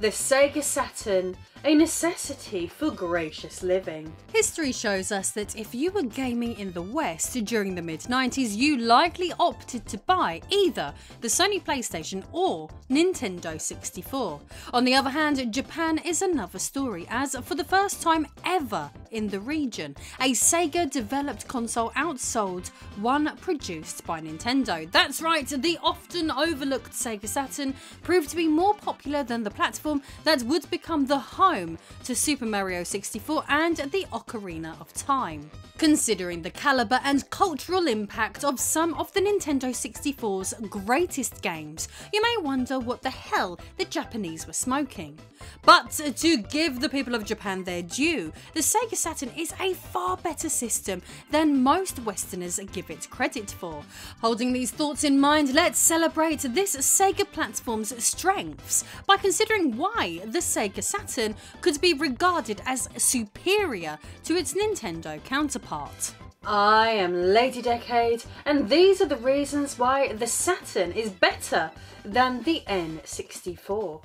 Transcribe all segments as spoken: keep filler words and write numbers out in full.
The Sega Saturn, a necessity for gracious living. History shows us that if you were gaming in the West during the mid nineties, you likely opted to buy either the Sony PlayStation or Nintendo sixty-four. On the other hand, Japan is another story, as for the first time ever in the region, a Sega-developed console outsold one produced by Nintendo. That's right, the often overlooked Sega Saturn proved to be more popular than the platform that would become the home to Super Mario sixty-four and the Ocarina of Time. Considering the calibre and cultural impact of some of the Nintendo sixty-four's greatest games, you may wonder what the hell the Japanese were smoking. But to give the people of Japan their due, the Sega Saturn is a far better system than most Westerners give it credit for. Holding these thoughts in mind, let's celebrate this Sega platform's strengths by considering why the Sega Saturn could be regarded as superior to its Nintendo counterpart. I am Lady Decade, and these are the reasons why the Saturn is better than the N sixty-four.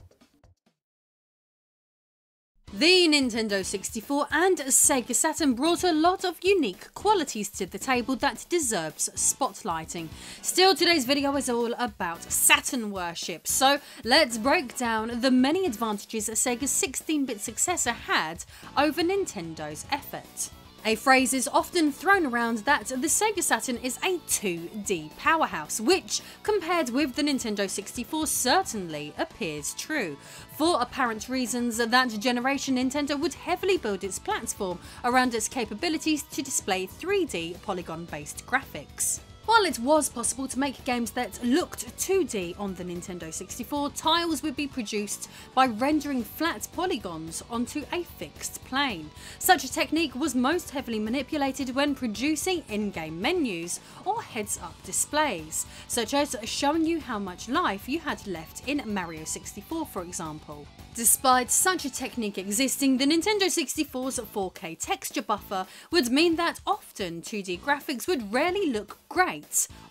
The Nintendo sixty-four and Sega Saturn brought a lot of unique qualities to the table that deserves spotlighting. Still, today's video is all about Saturn worship, so let's break down the many advantages Sega's sixteen-bit successor had over Nintendo's effort. A phrase is often thrown around that the Sega Saturn is a two D powerhouse, which, compared with the Nintendo sixty-four, certainly appears true. For apparent reasons, that generation Nintendo would heavily build its platform around its capabilities to display three D polygon-based graphics. While it was possible to make games that looked two D on the Nintendo sixty-four, tiles would be produced by rendering flat polygons onto a fixed plane. Such a technique was most heavily manipulated when producing in-game menus or heads-up displays, such as showing you how much life you had left in Mario sixty-four, for example. Despite such a technique existing, the Nintendo sixty-four's four K texture buffer would mean that often two D graphics would rarely look great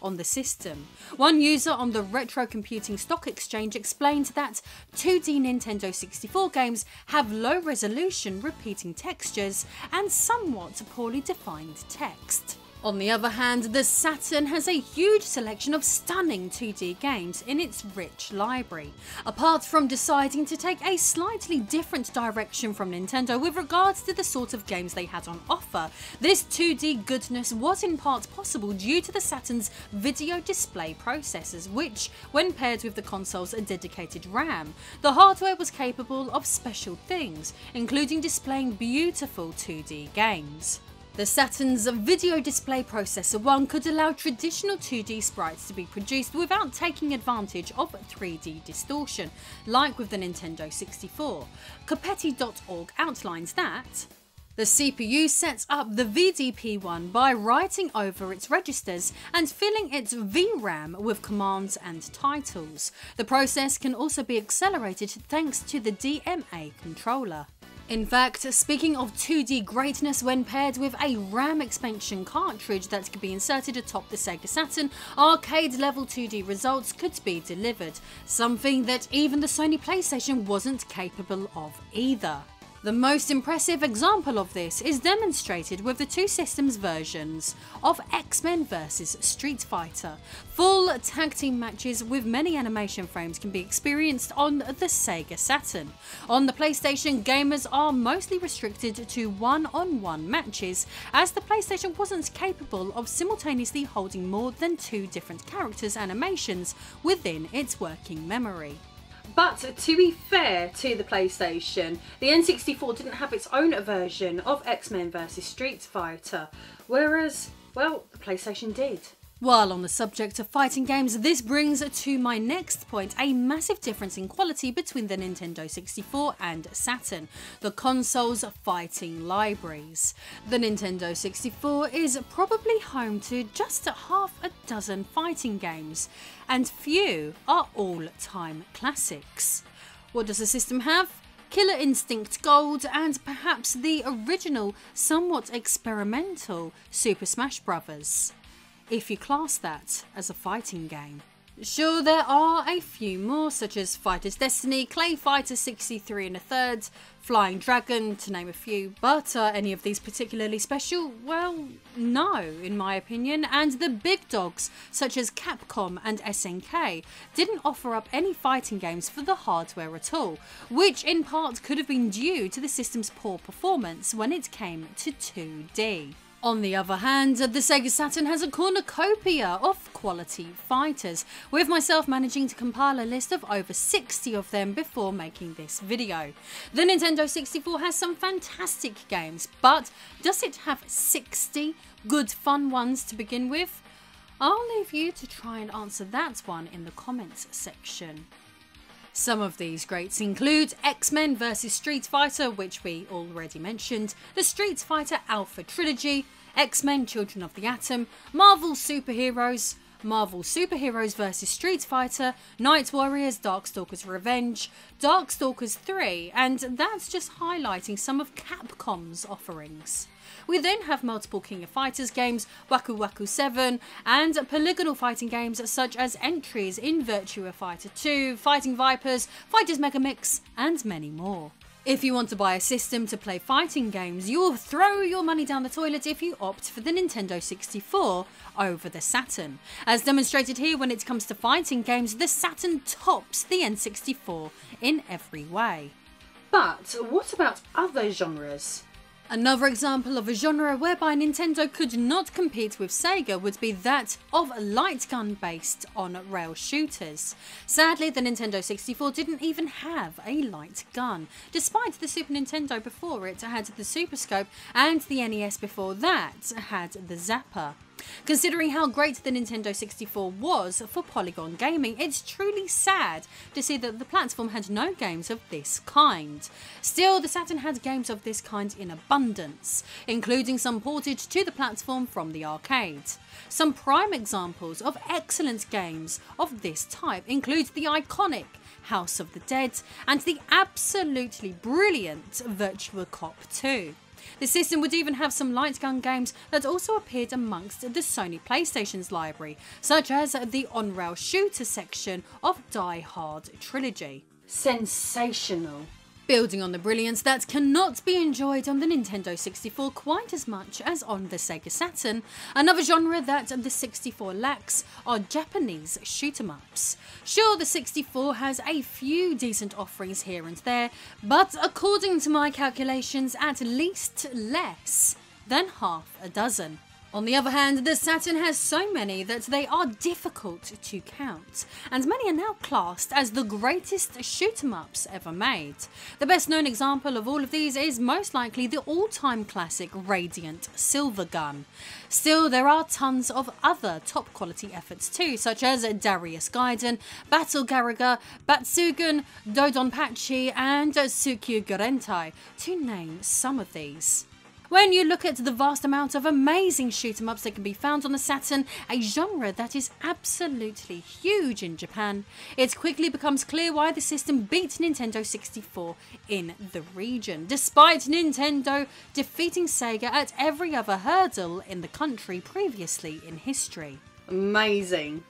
on the system. One user on the Retro Computing Stock Exchange explained that two D Nintendo sixty-four games have low resolution repeating textures and somewhat poorly defined text. On the other hand, the Saturn has a huge selection of stunning two D games in its rich library. Apart from deciding to take a slightly different direction from Nintendo with regards to the sort of games they had on offer, this two D goodness was in part possible due to the Saturn's video display processors, which, when paired with the console's dedicated RAM, the hardware was capable of special things, including displaying beautiful two D games. The Saturn's video display processor one could allow traditional two D sprites to be produced without taking advantage of three D distortion, like with the Nintendo sixty-four. Kopetti dot org outlines that the C P U sets up the V D P one by writing over its registers and filling its V RAM with commands and titles. The process can also be accelerated thanks to the D M A controller. In fact, speaking of two D greatness, when paired with a RAM expansion cartridge that could be inserted atop the Sega Saturn, arcade-level two D results could be delivered, something that even the Sony PlayStation wasn't capable of either. The most impressive example of this is demonstrated with the two systems versions of X-Men versus. Street Fighter. Full tag team matches with many animation frames can be experienced on the Sega Saturn. On the PlayStation, gamers are mostly restricted to one-on-one matches, as the PlayStation wasn't capable of simultaneously holding more than two different characters' animations within its working memory. But to be fair to the PlayStation, the N sixty-four didn't have its own version of X-Men versus. Street Fighter, whereas, well, the PlayStation did. While on the subject of fighting games, this brings to my next point a massive difference in quality between the Nintendo sixty-four and Saturn, the console's fighting libraries. The Nintendo sixty-four is probably home to just half a dozen fighting games, and few are all-time classics. What does the system have? Killer Instinct Gold and perhaps the original, somewhat experimental Super Smash Brothers, if you class that as a fighting game. Sure, there are a few more, such as Fighter's Destiny, Clay Fighter sixty-three and a third, Flying Dragon, to name a few, but are any of these particularly special? Well, no, in my opinion, and the big dogs, such as Capcom and S N K, didn't offer up any fighting games for the hardware at all, which in part could have been due to the system's poor performance when it came to two D. On the other hand, the Sega Saturn has a cornucopia of quality fighters, with myself managing to compile a list of over sixty of them before making this video. The Nintendo sixty-four has some fantastic games, but does it have sixty good fun ones to begin with? I'll leave you to try and answer that one in the comments section. Some of these greats include X-Men versus. Street Fighter, which we already mentioned, the Street Fighter Alpha Trilogy, X-Men Children of the Atom, Marvel Super Heroes, Marvel Super Heroes versus. Street Fighter, Night Warriors, Darkstalkers Revenge, Darkstalkers three, and that's just highlighting some of Capcom's offerings. We then have multiple King of Fighters games, Waku Waku seven, and polygonal fighting games such as entries in Virtua Fighter two, Fighting Vipers, Fighters Megamix, and many more. If you want to buy a system to play fighting games, you'll throw your money down the toilet if you opt for the Nintendo sixty-four over the Saturn. As demonstrated here, when it comes to fighting games, the Saturn tops the N sixty-four in every way. But what about other genres? Another example of a genre whereby Nintendo could not compete with Sega would be that of light gun based on rail shooters. Sadly, the Nintendo sixty-four didn't even have a light gun, despite the Super Nintendo before it had the Super Scope and the N E S before that had the Zapper. Considering how great the Nintendo sixty-four was for polygon gaming, it's truly sad to see that the platform had no games of this kind. Still, the Saturn had games of this kind in abundance, including some ported to the platform from the arcade. Some prime examples of excellent games of this type include the iconic House of the Dead and the absolutely brilliant Virtua Cop two. The system would even have some light gun games that also appeared amongst the Sony PlayStation's library, such as the on-rail shooter section of Die Hard Trilogy. Sensational! Building on the brilliance that cannot be enjoyed on the Nintendo sixty-four quite as much as on the Sega Saturn, another genre that the sixty-four lacks are Japanese shoot-em-ups. Sure, the sixty-four has a few decent offerings here and there, but according to my calculations, at least less than half a dozen. On the other hand, the Saturn has so many that they are difficult to count, and many are now classed as the greatest shoot-em-ups ever made. The best known example of all of these is most likely the all-time classic Radiant Silvergun. Still, there are tons of other top-quality efforts too, such as Darius Gaiden, Battle Garegga, Batsugun, Dodonpachi, and Tsukuyo Gurentai, to name some of these. When you look at the vast amount of amazing shoot-em-ups that can be found on the Saturn, a genre that is absolutely huge in Japan, it quickly becomes clear why the system beat Nintendo sixty-four in the region, despite Nintendo defeating Sega at every other hurdle in the country previously in history. Amazing.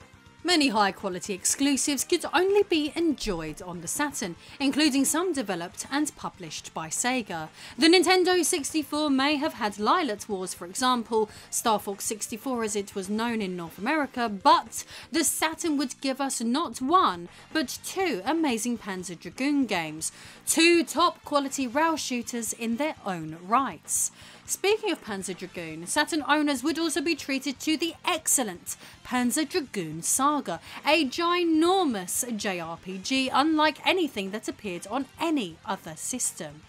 Many high-quality exclusives could only be enjoyed on the Saturn, including some developed and published by Sega. The Nintendo sixty-four may have had Lylat Wars, for example, Star Fox sixty-four as it was known in North America, but the Saturn would give us not one, but two amazing Panzer Dragoon games, two top-quality rail shooters in their own rights. Speaking of Panzer Dragoon, Saturn owners would also be treated to the excellent Panzer Dragoon Saga, a ginormous J R P G unlike anything that appeared on any other system.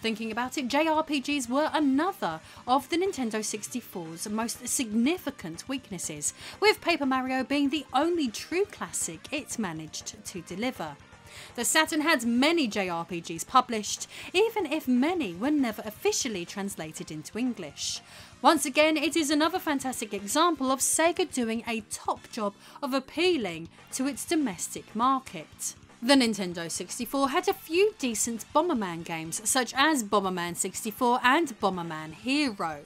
Thinking about it, J R P Gs were another of the Nintendo sixty-four's most significant weaknesses, with Paper Mario being the only true classic it managed to deliver. The Saturn had many J R P Gs published, even if many were never officially translated into English. Once again, it is another fantastic example of Sega doing a top job of appealing to its domestic market. The Nintendo sixty-four had a few decent Bomberman games, such as Bomberman sixty-four and Bomberman Hero.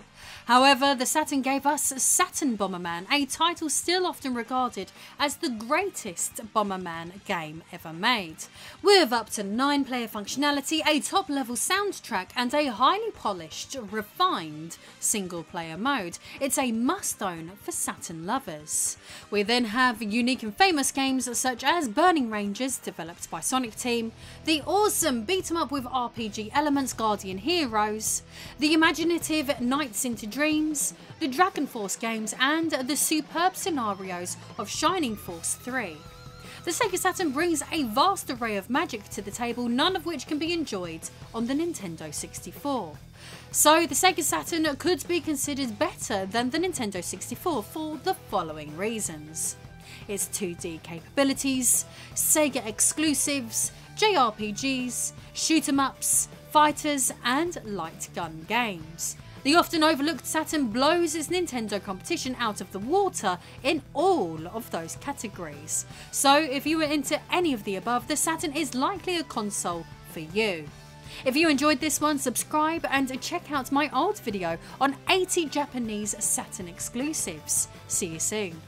However, the Saturn gave us Saturn Bomberman, a title still often regarded as the greatest Bomberman game ever made. With up to nine player functionality, a top-level soundtrack and a highly polished, refined single-player mode, it's a must-own for Saturn lovers. We then have unique and famous games such as Burning Rangers, developed by Sonic Team, the awesome beat-em-up with R P G elements Guardian Heroes, the imaginative Nights into Dreams, the Dragon Force games and the superb scenarios of Shining Force three. The Sega Saturn brings a vast array of magic to the table, none of which can be enjoyed on the Nintendo sixty-four. So the Sega Saturn could be considered better than the Nintendo sixty-four for the following reasons. Its two D capabilities, Sega exclusives, J R P Gs, shoot-em-ups, fighters and light gun games. The often overlooked Saturn blows its Nintendo competition out of the water in all of those categories. So if you were into any of the above, the Saturn is likely a console for you. If you enjoyed this one, subscribe and check out my old video on eighty Japanese Saturn exclusives. See you soon.